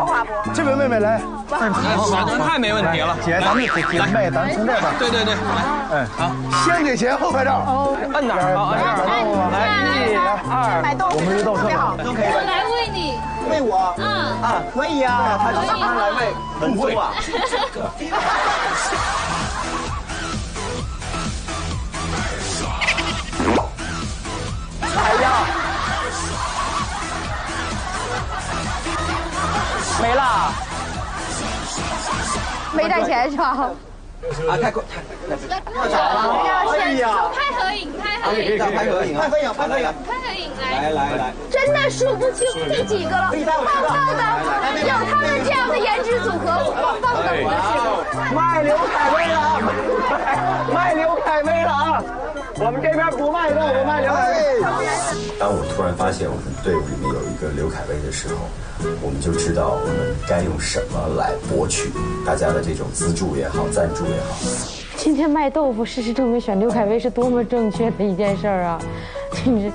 说话不？这位妹妹来，太没问题了。姐，咱们姐妹，咱从这边。对对对，来，好，先给钱后拍照。摁哪儿？好，摁这儿。来，一二，买豆腐，我们是豆特好，都可以。我来喂你，喂我啊，可以啊，他就马上来喂，很会啊。 哎呀，没了，没带钱是吧？啊，太早了！哎呀，拍合影，拍合影，拍合影，拍合影，拍合影，拍合影，来！真的数不清这几个了，棒棒的，有他们这样的颜值组合，棒棒的不行。卖刘恺威了啊！卖刘恺威了啊！ 我们这边不卖肉，我卖刘恺威。当我突然发现我们队伍里面有一个刘恺威的时候，我们就知道我们该用什么来博取大家的这种资助也好、赞助也好。今天卖豆腐，事实证明选刘恺威是多么正确的一件事儿啊！真是。